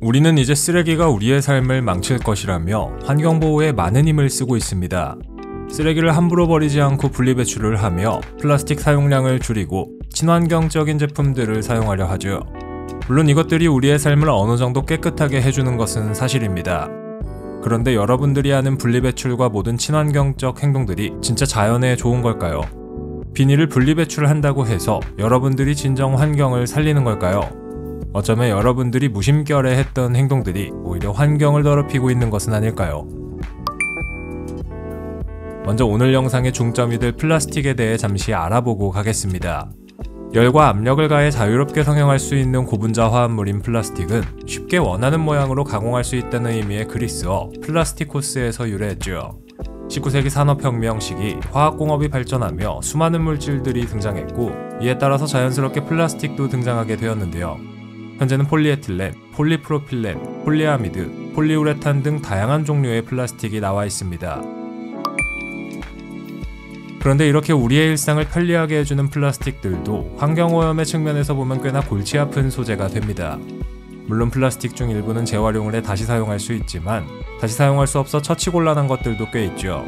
우리는 이제 쓰레기가 우리의 삶을 망칠 것이라며 환경보호에 많은 힘을 쓰고 있습니다. 쓰레기를 함부로 버리지 않고 분리배출을 하며 플라스틱 사용량을 줄이고 친환경적인 제품들을 사용하려 하죠. 물론 이것들이 우리의 삶을 어느 정도 깨끗하게 해주는 것은 사실입니다. 그런데 여러분들이 하는 분리배출과 모든 친환경적 행동들이 진짜 자연에 좋은 걸까요? 비닐을 분리배출한다고 해서 여러분들이 진정 환경을 살리는 걸까요? 어쩌면 여러분들이 무심결에 했던 행동들이 오히려 환경을 더럽히고 있는 것은 아닐까요? 먼저 오늘 영상의 중점이 될 플라스틱에 대해 잠시 알아보고 가겠습니다. 열과 압력을 가해 자유롭게 성형할 수 있는 고분자 화합물인 플라스틱은 쉽게 원하는 모양으로 가공할 수 있다는 의미의 그리스어 플라스티코스에서 유래했죠. 19세기 산업혁명 시기 화학공업이 발전하며 수많은 물질들이 등장했고 이에 따라서 자연스럽게 플라스틱도 등장하게 되었는데요. 현재는 폴리에틸렌, 폴리프로필렌, 폴리아미드, 폴리우레탄 등 다양한 종류의 플라스틱이 나와 있습니다. 그런데 이렇게 우리의 일상을 편리하게 해주는 플라스틱들도 환경오염의 측면에서 보면 꽤나 골치 아픈 소재가 됩니다. 물론 플라스틱 중 일부는 재활용을 해 다시 사용할 수 있지만 다시 사용할 수 없어 처치곤란한 것들도 꽤 있죠.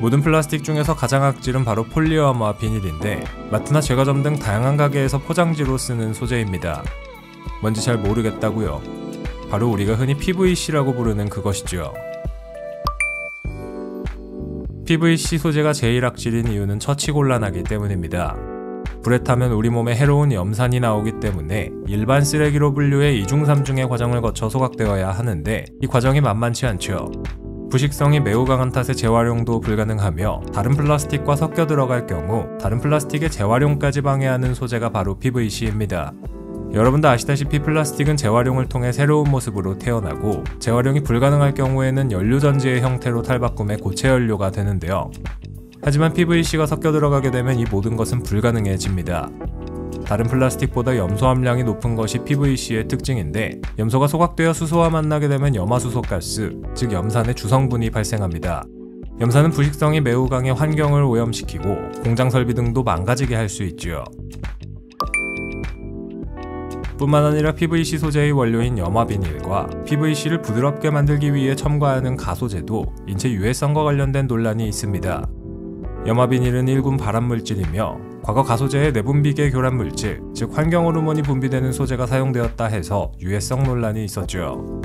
모든 플라스틱 중에서 가장 악질은 바로 폴리어마와 비닐인데 마트나 제과점 등 다양한 가게에서 포장지로 쓰는 소재입니다. 뭔지 잘 모르겠다고요? 바로 우리가 흔히 PVC라고 부르는 그것이죠. PVC 소재가 제일 악질인 이유는 처치 곤란하기 때문입니다. 불에 타면 우리 몸에 해로운 염산이 나오기 때문에 일반 쓰레기로 분류해 2중, 3중의 과정을 거쳐 소각되어야 하는데 이 과정이 만만치 않죠. 부식성이 매우 강한 탓에 재활용도 불가능하며 다른 플라스틱과 섞여 들어갈 경우 다른 플라스틱의 재활용까지 방해하는 소재가 바로 PVC입니다. 여러분도 아시다시피 플라스틱은 재활용을 통해 새로운 모습으로 태어나고 재활용이 불가능할 경우에는 연료전지의 형태로 탈바꿈해 고체연료가 되는데요. 하지만 PVC가 섞여 들어가게 되면 이 모든 것은 불가능해집니다. 다른 플라스틱보다 염소 함량이 높은 것이 PVC의 특징인데 염소가 소각되어 수소와 만나게 되면 염화수소가스, 즉 염산의 주성분이 발생합니다. 염산은 부식성이 매우 강해 환경을 오염시키고 공장 설비 등도 망가지게 할 수 있죠. 뿐만 아니라 PVC 소재의 원료인 염화비닐과 PVC를 부드럽게 만들기 위해 첨가하는 가소제도 인체 유해성과 관련된 논란이 있습니다. 염화비닐은 1군 발암물질이며 과거 가소제의 내분비계 교란물질, 즉 환경호르몬이 분비되는 소재가 사용되었다 해서 유해성 논란이 있었죠.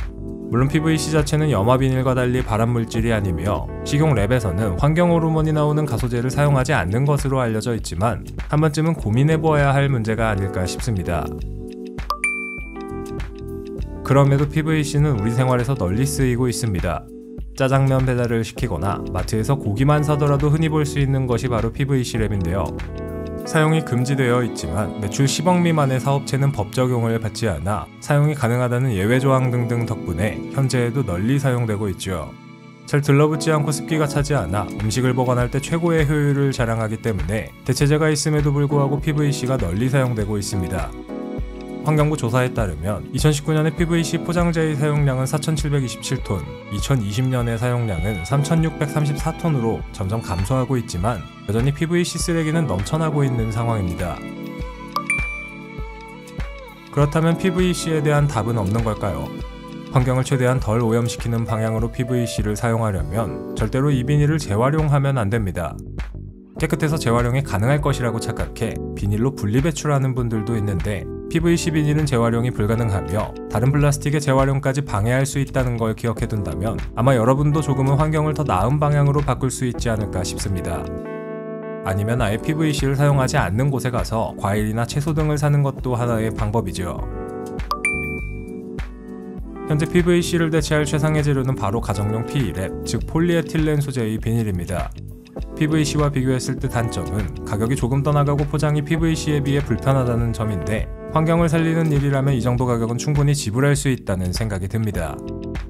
물론 PVC 자체는 염화비닐과 달리 발암물질이 아니며 식용 랩에서는 환경호르몬이 나오는 가소제를 사용하지 않는 것으로 알려져 있지만 한 번쯤은 고민해보아야 할 문제가 아닐까 싶습니다. 그럼에도 PVC는 우리 생활에서 널리 쓰이고 있습니다. 짜장면 배달을 시키거나 마트에서 고기만 사더라도 흔히 볼 수 있는 것이 바로 PVC 랩인데요. 사용이 금지되어 있지만 매출 10억 미만의 사업체는 법 적용을 받지 않아 사용이 가능하다는 예외 조항 등등 덕분에 현재에도 널리 사용되고 있죠. 잘 들러붙지 않고 습기가 차지 않아 음식을 보관할 때 최고의 효율을 자랑하기 때문에 대체재가 있음에도 불구하고 PVC가 널리 사용되고 있습니다. 환경부 조사에 따르면 2019년에 PVC 포장재의 사용량은 4,727톤, 2020년의 사용량은 3,634톤으로 점점 감소하고 있지만 여전히 PVC 쓰레기는 넘쳐나고 있는 상황입니다. 그렇다면 PVC에 대한 답은 없는 걸까요? 환경을 최대한 덜 오염시키는 방향으로 PVC를 사용하려면 절대로 이 비닐을 재활용하면 안 됩니다. 깨끗해서 재활용이 가능할 것이라고 착각해 비닐로 분리배출하는 분들도 있는데 PVC 비닐은 재활용이 불가능하며 다른 플라스틱의 재활용까지 방해할 수 있다는 걸 기억해둔다면 아마 여러분도 조금은 환경을 더 나은 방향으로 바꿀 수 있지 않을까 싶습니다. 아니면 아예 PVC를 사용하지 않는 곳에 가서 과일이나 채소 등을 사는 것도 하나의 방법이죠. 현재 PVC를 대체할 최상의 재료는 바로 가정용 PE랩, 즉 폴리에틸렌 소재의 비닐입니다. PVC와 비교했을 때 단점은 가격이 조금 더 나가고 포장이 PVC에 비해 불편하다는 점인데 환경을 살리는 일이라면 이 정도 가격은 충분히 지불할 수 있다는 생각이 듭니다.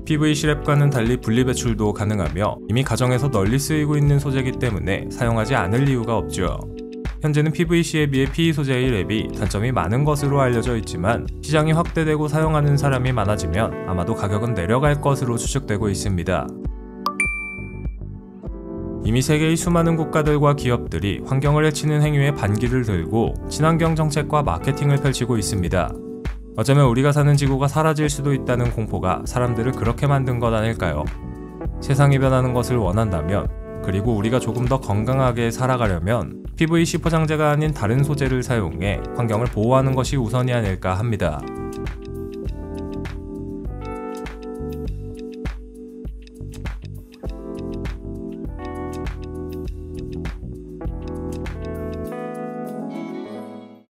PVC 랩과는 달리 분리배출도 가능하며 이미 가정에서 널리 쓰이고 있는 소재이기 때문에 사용하지 않을 이유가 없죠. 현재는 PVC에 비해 PE 소재의 랩이 단점이 많은 것으로 알려져 있지만 시장이 확대되고 사용하는 사람이 많아지면 아마도 가격은 내려갈 것으로 추측되고 있습니다. 이미 세계의 수많은 국가들과 기업들이 환경을 해치는 행위에 반기를 들고 친환경 정책과 마케팅을 펼치고 있습니다. 어쩌면 우리가 사는 지구가 사라질 수도 있다는 공포가 사람들을 그렇게 만든 것 아닐까요? 세상이 변하는 것을 원한다면, 그리고 우리가 조금 더 건강하게 살아가려면 PVC 포장재가 아닌 다른 소재를 사용해 환경을 보호하는 것이 우선이 아닐까 합니다.